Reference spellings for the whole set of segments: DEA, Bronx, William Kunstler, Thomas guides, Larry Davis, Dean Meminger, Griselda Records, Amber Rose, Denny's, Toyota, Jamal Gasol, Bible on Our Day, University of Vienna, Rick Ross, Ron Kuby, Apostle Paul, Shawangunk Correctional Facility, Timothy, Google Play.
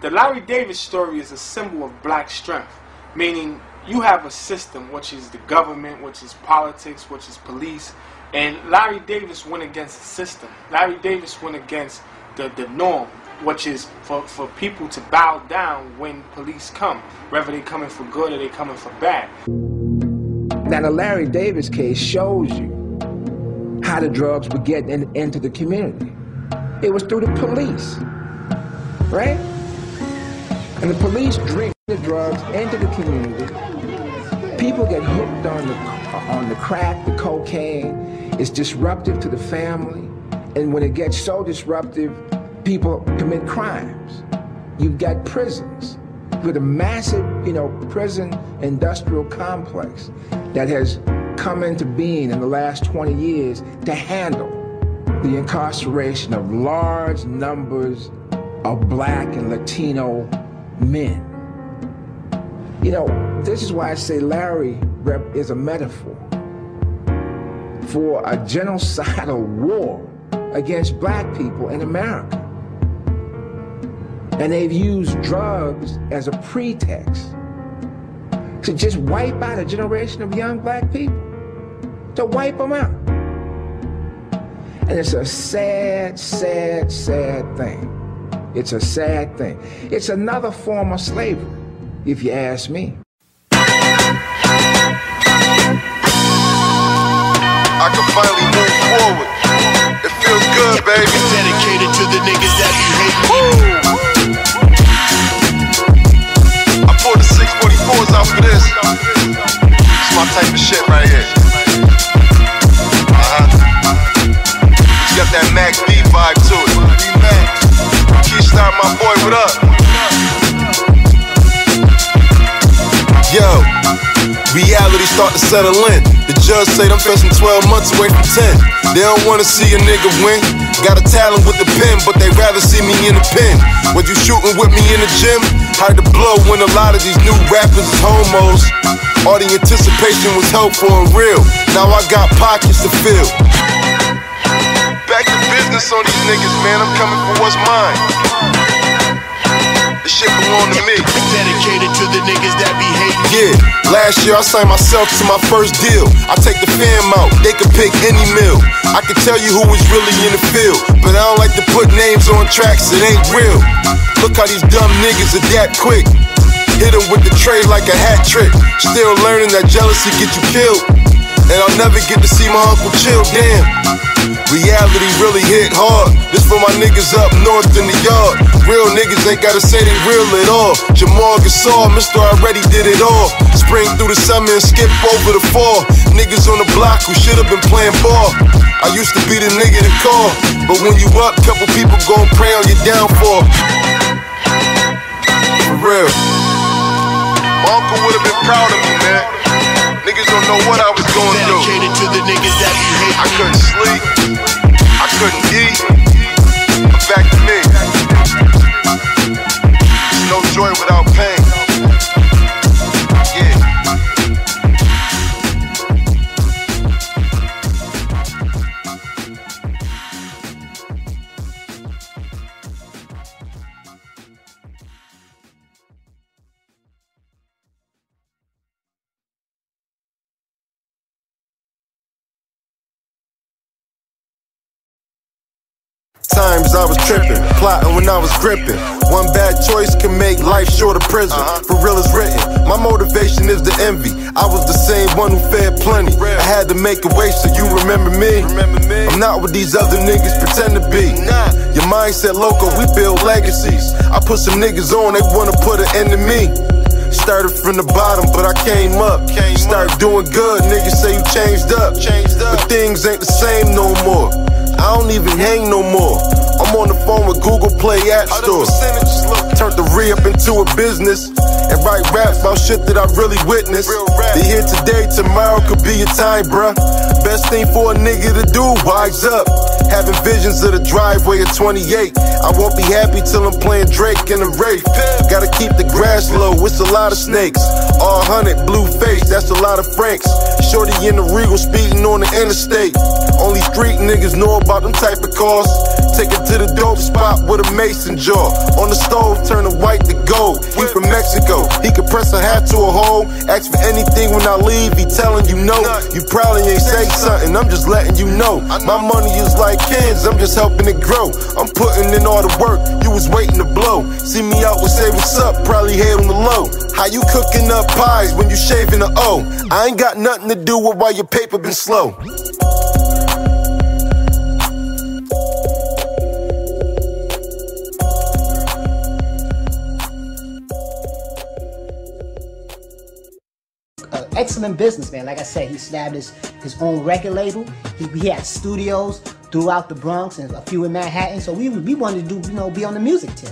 The Larry Davis story is a symbol of black strength, meaning you have a system, which is the government, which is politics, which is police, and Larry Davis went against the system. Larry Davis went against the norm, which is for people to bow down when police come, whether they're coming for good or they're coming for bad. Now, the Larry Davis case shows you how the drugs were getting into the community. It was through the police, right? And the police drink the drugs into the community. People get hooked on the crack, the cocaine. It's disruptive to the family. And when it gets so disruptive, people commit crimes. You've got prisons with a massive, prison industrial complex that has come into being in the last 20 years to handle the incarceration of large numbers of black and Latino men. This is why I say Larry is a metaphor for a genocidal war against black people in America. And they've used drugs as a pretext to just wipe out a generation of young black people, to wipe them out. And it's a sad, sad, sad thing. It's a sad thing. It's another form of slavery, if you ask me. I can finally move forward. It feels good, baby. It's dedicated to the niggas that you hate. Woo! I pulled the 644s out for this. It's my type of shit right here. It's got that Mac B vibe to it. Keystone, my boy, what up? Yo, reality start to settle in. The judge say I'm facing 12 months away from 10. They don't wanna see a nigga win. Got a talent with the pen, but they rather see me in the pen. Was you shooting with me in the gym? Hard to blow when a lot of these new rappers is homos. All the anticipation was helpful and real. Now I got pockets to fill. Back to business on these niggas, man. I'm coming for what's mine. This shit belong to me. Dedicated to the niggas that be hating. Yeah. Last year I signed myself to my first deal. I take the fam out, they can pick any meal. I can tell you who was really in the field, but I don't like to put names on tracks, it ain't real. Look how these dumb niggas adapt quick. Hit them with the tray like a hat trick. Still learning that jealousy get you killed, and I'll never get to see my uncle chill, damn. Reality really hit hard. This for my niggas up north in the yard. Real niggas ain't gotta say they real at all. Jamal Gasol, Mr. Already did it all. Spring through the summer and skip over the fall. Niggas on the block who should've been playing ball. I used to be the nigga to call, but when you up, couple people gon' pray on your downfall. For real. My uncle would've been proud of me, man. Niggas don't know what I was going through. Dedicated to the niggas that you hate. I couldn't sleep, I couldn't eat. I'm back to me. There's no joy without pain. Times I was tripping, plotting when I was gripping. One bad choice can make life short of prison. For real is written, my motivation is the envy. I was the same one who fed plenty. I had to make a way so you remember me. I'm not what these other niggas pretend to be. Your mindset loco, we build legacies. I put some niggas on, they wanna put an end to me. Started from the bottom, but I came up. Started doing good, niggas say you changed up. But things ain't the same no more. I don't even hang no more. I'm on the phone with Google Play App Store. Turned the re-up into a business and write raps about shit that I really witnessed. They here today, tomorrow could be your time, bruh. Best thing for a nigga to do, wise up. Having visions of the driveway at 28. I won't be happy till I'm playing Drake in the rape. Gotta keep the grass low, it's a lot of snakes. All 100 blue face, that's a lot of Franks. Shorty in the Regal speeding on the interstate. Only street niggas know about them type of cars. Take it to the dope spot with a mason jar. On the stove, turn the white to gold. He from Mexico. He can press a hat to a hole. Ask for anything when I leave. He telling you no. You probably ain't say something. I'm just letting you know. My money is like kids. I'm just helping it grow. I'm putting in all the work. You was waiting to blow. See me out with say what's up. Probably head on the low. How you cooking up pies when you shaving the O? I ain't got nothing to do with why your paper been slow. Excellent businessman. Like I said, he established his own record label. He had studios throughout the Bronx and a few in Manhattan. So we wanted to do, you know, be on the music tip.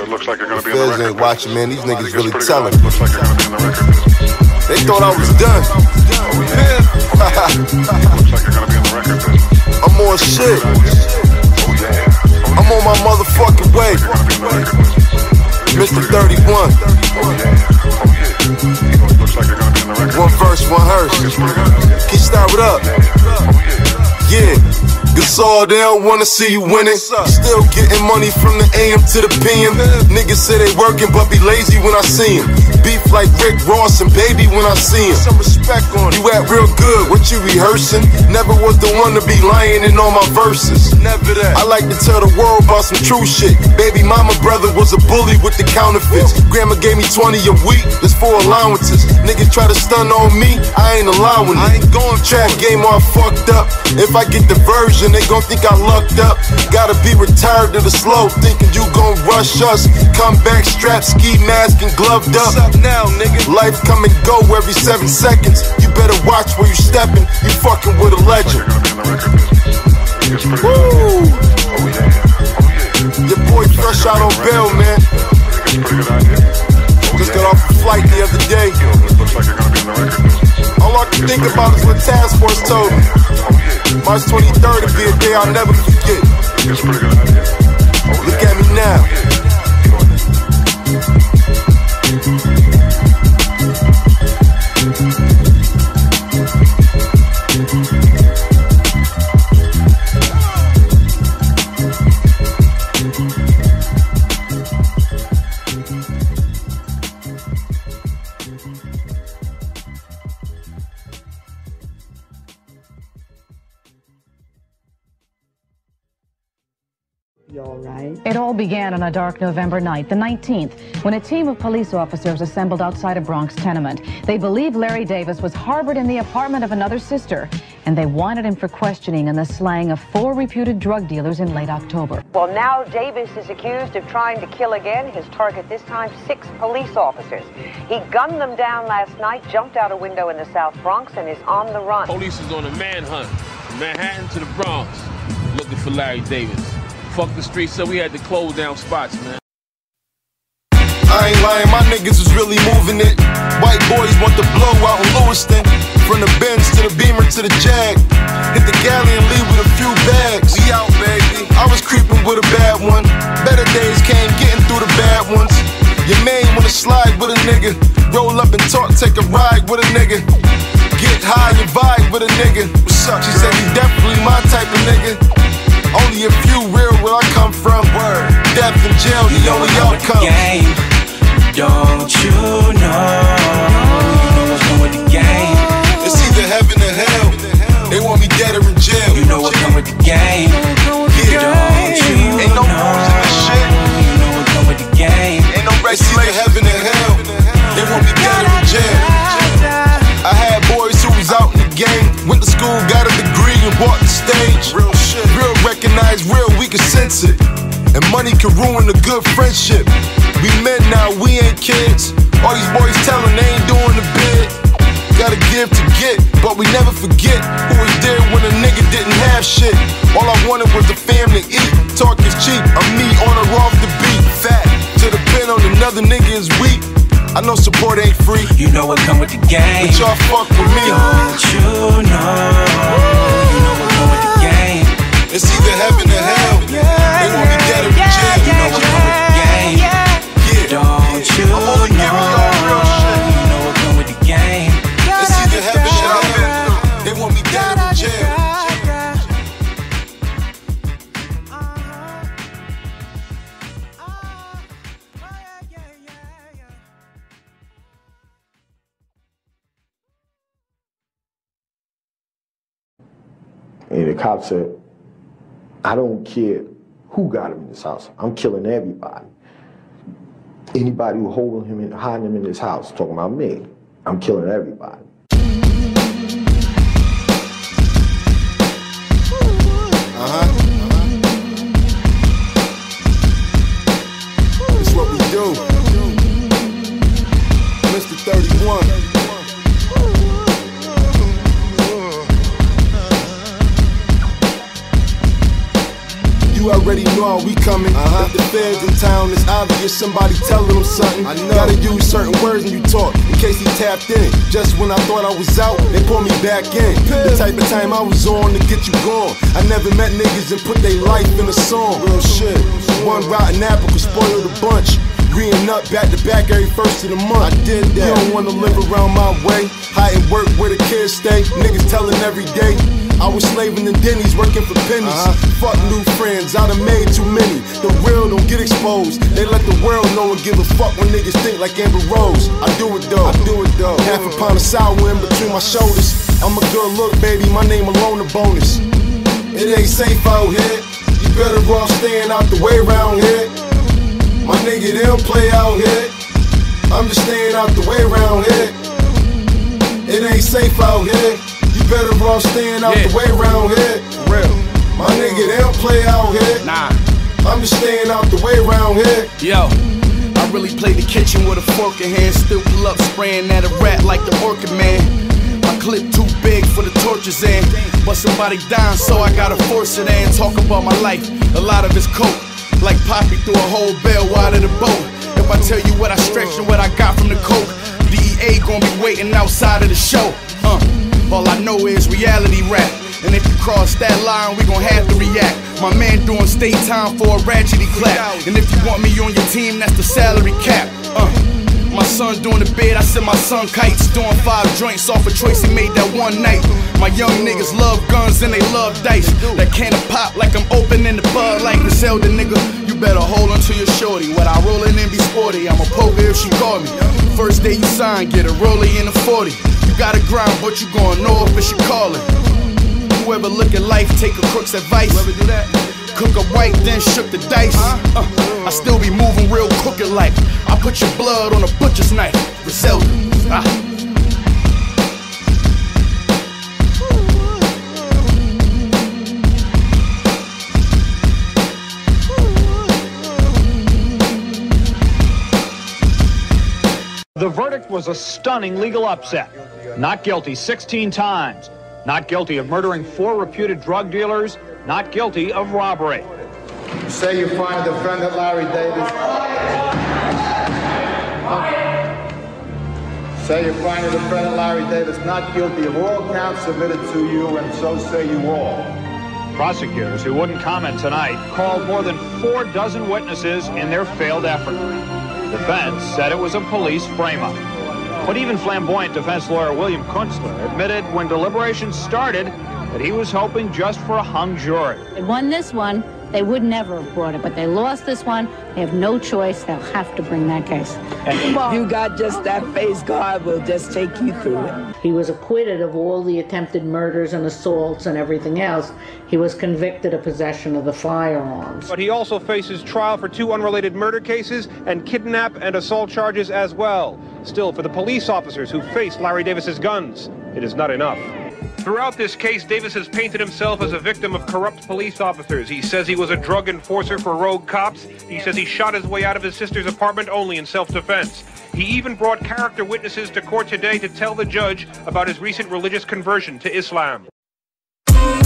It looks like you're gonna be on the record. Ain't watching, man. These niggas really telling. Looks like you're gonna be on the record. They thought I was done. Oh, yeah. Looks like you're gonna be on the record. I'm on shit. Oh yeah. I'm on my motherfucking way. Mr. 31. Oh yeah. Oh yeah. Like you're gonna be in the record. One verse, one hearse. Can you start it up? Yeah. Gasol, they don't wanna see you winning. Still getting money from the AM to the PM. Niggas say they working but be lazy when I see 'em. Beef like Rick Ross and Baby when I see 'em. Some respect on you. You act real good, what you rehearsing? Never was the one to be lying in all my verses. Never that. I like to tell the world about some true shit. Baby mama brother was a bully with the counterfeits. Grandma gave me 20 a week, that's for allowances. Niggas try to stun on me, I ain't allowing it. I ain't going track game all fucked up. If I get the version, they gon' think I lucked up. Gotta be retired to the slow, thinking you gon' rush us. Come back strapped, ski mask and gloved up. What's up now, nigga? Life come and go every 7 seconds. You better watch where you stepping. You fucking with a legend. Woo! Your boy fresh out on bail, man. Just got off the flight the other day. All I can think about is what Task Force told me. March 23rd will be a day I'll never forget. Look at me now. It all began on a dark November night, the 19th, when a team of police officers assembled outside a Bronx tenement. They believed Larry Davis was harbored in the apartment of another sister, and they wanted him for questioning in the slaying of 4 reputed drug dealers in late October. Well, now Davis is accused of trying to kill again, his target this time, 6 police officers. He gunned them down last night, jumped out a window in the South Bronx, and is on the run. Police is on a manhunt from Manhattan to the Bronx, looking for Larry Davis. Fuck the streets, so we had to close down spots, man. I ain't lying, my niggas was really moving it. White boys want the blow out in Lewiston. From the Benz to the Beamer to the Jag. Hit the galley and leave with a few bags. We out, baby. I was creeping with a bad one. Better days came, getting through the bad ones. Your man wanna slide with a nigga. Roll up and talk, take a ride with a nigga. Get high and vibe with a nigga. What's up? She said he definitely my type of nigga. Only a few real where I come from. Word, death and jail, the only outcome. Game, don't you know? You know what's come with the game. It's either heaven or hell. They want me dead or in jail. You know what's come with the game. Yeah, don't you ain't no rules in this shit. You know what's come with the game. Ain't no race. It's either heaven or hell. They want me dead or in jail. I had boys who was out in the game. Went to school, got a degree, and walked the stage. Real shit, real recognized, real, we can sense it. And money can ruin a good friendship. We men now, we ain't kids. All these boys telling they ain't doing the bid. Gotta give to get, but we never forget who was there when a nigga didn't have shit. All I wanted was the fam to eat. Talk is cheap, I'm me on or off the beat. Fat to the pen on another nigga is weak. I know support ain't free. You know what come with the game. But y'all fuck with me. Don't you know? You know what come with the game. It's either heaven or hell. They want me dead or in jail. You know what come with the game. Yeah. Don't you know? You know what come with the game. It's either heaven or hell. They want me dead or in jail. And the cop said, I don't care who got him in this house. I'm killing everybody. Anybody who holding him and hiding him in this house, talking about me, I'm killing everybody. That's what we do. Mr. 31. You already know we coming. If the feds in town, it's obvious somebody telling them something. I know. Gotta use certain words when you talk, in case he tapped in. Just when I thought I was out, they pulled me back in. The type of time I was on to get you gone. I never met niggas and put their life in a song. Real shit. One rotten apple could spoil the bunch. Greening up back to back every first of the month. I did that. You don't wanna live around my way. Hide and work where the kids stay. Niggas telling every day. I was slaving in Denny's, working for pennies. Fuck new friends, I done made too many. The real don't get exposed. They let the world know and give a fuck when niggas think like Amber Rose. I do it though, I do it though. Half a pound of sour in between my shoulders. I'm a good look, baby, my name alone a bonus. It ain't safe out here. You better off staying out the way around here. My nigga, they'll play out here. I'm just staying out the way around here. It ain't safe out here. Better off staying out the way around here. For real. My nigga, they don't play out here. Nah. I'm just staying out the way around here. Yo, I really play the kitchen with a fork in hand. Still pull up spraying at a rat like the Orchid Man. My clip too big for the torture's end. But somebody dying, so I gotta force it in. Talk about my life, a lot of it's coke. Like Poppy threw a whole bell wide of the boat. If I tell you what I stretched and what I got from the coke, DEA gonna be waiting outside of the show. All I know is reality rap. And if you cross that line, we gon' have to react. My man doing state time for a ratchety clap. And if you want me on your team, that's the salary cap. My son doing the bed, I sent my son kites. Doing 5 joints off a choice he made that one night. My young niggas love guns and they love dice. That can of pop like I'm opening the bud like Griselda, nigga. You better hold on to your shorty. What I rollin' and be sporty, I'ma poke her if she call me. First day you sign, get a rollie in a 40. You gotta grind, but you gon' know if it's your calling. Whoever look at life, take a crook's advice. Cook a white, then shook the dice. I still be moving real crooked like I put your blood on a butcher's knife. Griselda. The verdict was a stunning legal upset. Not guilty 16 times. Not guilty of murdering 4 reputed drug dealers. Not guilty of robbery. You say you find defendant Larry Davis. Say you find the defendant Larry Davis not guilty of all counts submitted to you, and so say you all. Prosecutors who wouldn't comment tonight called more than 4 dozen witnesses in their failed effort. Defense said it was a police frame-up. But even flamboyant defense lawyer William Kunstler admitted when deliberations started that he was hoping just for a hung jury. They won this one, they would never have brought it, but they lost this one, they have no choice, they'll have to bring that case. If you got just that face, God will just take you through it. He was acquitted of all the attempted murders and assaults and everything else. He was convicted of possession of the firearms. But he also faces trial for 2 unrelated murder cases and kidnap and assault charges as well. Still, for the police officers who faced Larry Davis's guns, it is not enough. Throughout this case, Davis has painted himself as a victim of corrupt police officers. He says he was a drug enforcer for rogue cops. He says he shot his way out of his sister's apartment only in self-defense. He even brought character witnesses to court today to tell the judge about his recent religious conversion to Islam.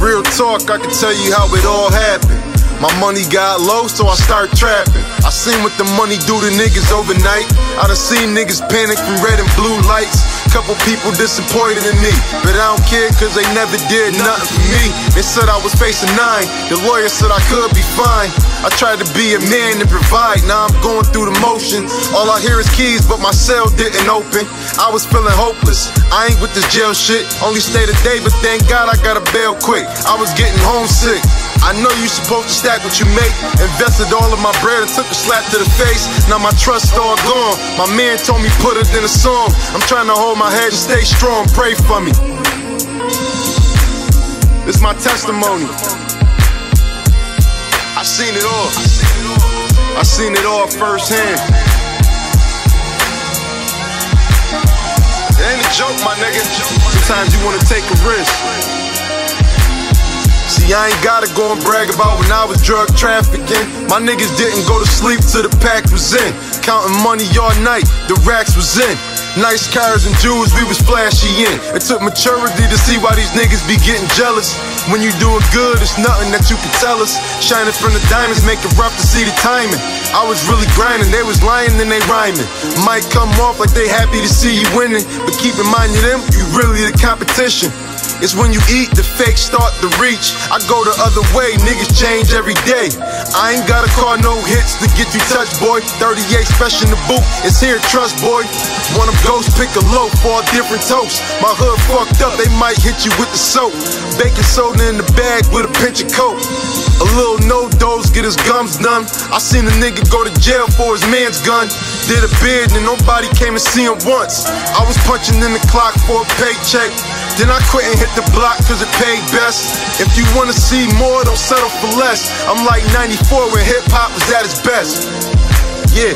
Real talk, I can tell you how it all happened. My money got low, so I start trapping. I seen what the money do to niggas overnight. I done seen niggas panic from red and blue lights. Couple people disappointed in me, but I don't care cause they never did nothing for me. They said I was facing 9, the lawyer said I could be fine. I tried to be a man and provide, now I'm going through the motions. All I hear is keys, but my cell didn't open. I was feeling hopeless, I ain't with this jail shit. Only stayed a day, but thank God I got a bail quick. I was getting homesick. I know you supposed to stack what you make. Invested all of my bread and took a slap to the face. Now my trust all gone. My man told me put it in a song. I'm trying to hold my head and stay strong. Pray for me. It's my testimony. I seen it all. I seen it all firsthand. It ain't a joke, my nigga. Sometimes you wanna take a risk. See, I ain't gotta go and brag about when I was drug trafficking. My niggas didn't go to sleep till the pack was in. Counting money all night, the racks was in. Nice cars and jewels, we was flashy in. It took maturity to see why these niggas be getting jealous. When you doing good, it's nothing that you can tell us. Shining from the diamonds, make it rough to see the timing. I was really grinding, they was lying and they rhyming. Might come off like they happy to see you winning, but keep in mind you them, you really the competition. It's when you eat, the fake start to reach. I go the other way, niggas change every day. I ain't gotta call no hits to get you touched, boy. 38 special in the boot, it's here, trust, boy. Want a ghost, pick a loaf, all different toasts. My hood fucked up, they might hit you with the soap. Baking soda in the bag with a pinch of coke. A little no-dose, get his gums done. I seen a nigga go to jail for his man's gun. Did a bid and nobody came to see him once. I was punching in the clock for a paycheck. Then I quit and hit the block cause it paid best. If you wanna see more, don't settle for less. I'm like 94 when hip-hop was at its best. Yeah.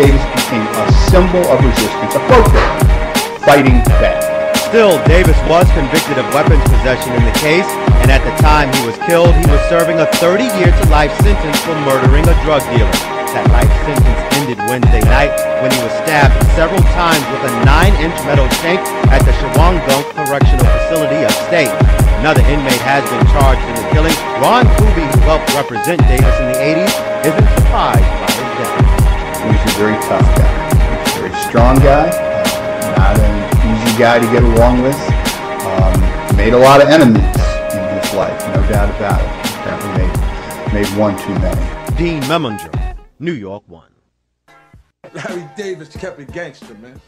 Davis became a symbol of resistance, a folk hero. fighting back. Still, Davis was convicted of weapons possession in the case, and at the time he was killed, he was serving a 30-year-to-life sentence for murdering a drug dealer. That life sentence ended Wednesday night when he was stabbed several times with a 9-inch metal shank at the Shawangunk Correctional Facility upstate. Another inmate has been charged in the killing. Ron Kuby, who helped represent Davis in the 80s, isn't surprised by his death. He was a very tough guy, a very strong guy, not an easy guy to get along with. Made a lot of enemies in his life, no doubt about it. Apparently made one too many. Dean Meminger, New York One. Larry Davis kept it gangster, man.